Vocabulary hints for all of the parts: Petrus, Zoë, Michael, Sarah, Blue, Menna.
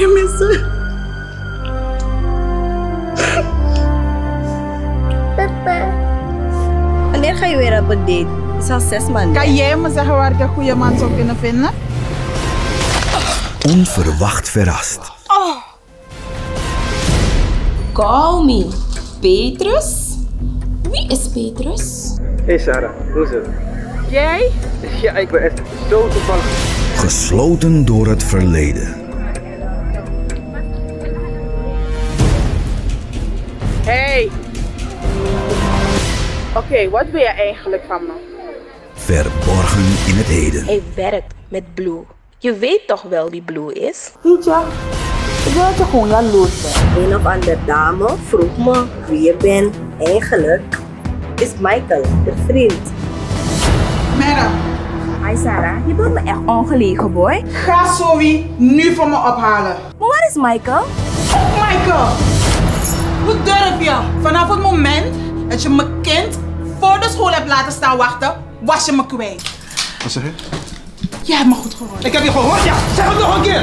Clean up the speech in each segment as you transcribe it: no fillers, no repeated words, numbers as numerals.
you, Mister. Wanneer ga je weer op een date? Het is al 6 maanden. Kan jij me zeggen waar ik een goede man zou kunnen vinden? Onverwacht verrast. Oh. Call me. Petrus? Wie is Petrus? Hey Sarah, hoe is het? Jij? Ja, ik ben echt zo toevallig. Gesloten door het verleden. Hey. Oké, wat wil je eigenlijk van me? Verborgen in het heden. Ik werk met Blue. Je weet toch wel wie Blue is? Weet je, ik wil dat je gewoon jaloers bent. Een of andere dame vroeg me wie je bent. Eigenlijk is Michael de vriend. Menna. Hi Sarah, je bent me echt ongelegen, boy. Ga Zoë nu voor me ophalen. Maar waar is Michael? Oh, Michael! Hoe durf je? Vanaf het moment dat je me kent voor de school hebt laten staan wachten, was je me kwijt. Wat zeg je? Jij hebt me goed gehoord. Ik heb je gehoord, ja! Zeg het nog een keer!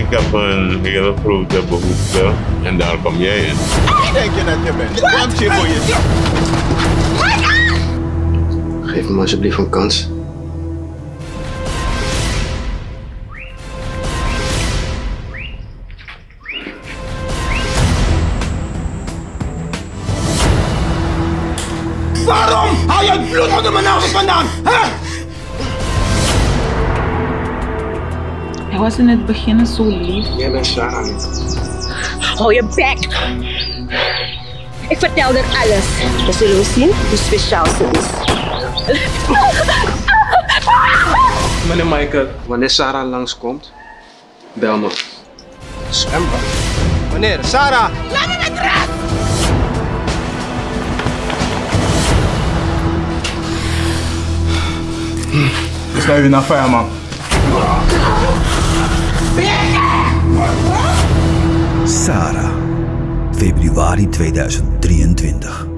Ik heb een grote behoefte en daar kom jij in. Wie denk je dat je bent? Dit komt hier voor je. Geef me alsjeblieft een kans. Waarom haal je het bloed onder mijn nagels vandaan? Hè? Hij was in het begin zo lief. Jij bent Sarah niet. Hou je bek! Ik vertel er alles. We zullen zien hoe speciaal ze is. Meneer Michael, wanneer Sarah langskomt, bel me. Zwemmen. Meneer, Sarah! Laat me met rust! It's not even a fireman. Sarah, februari 2023.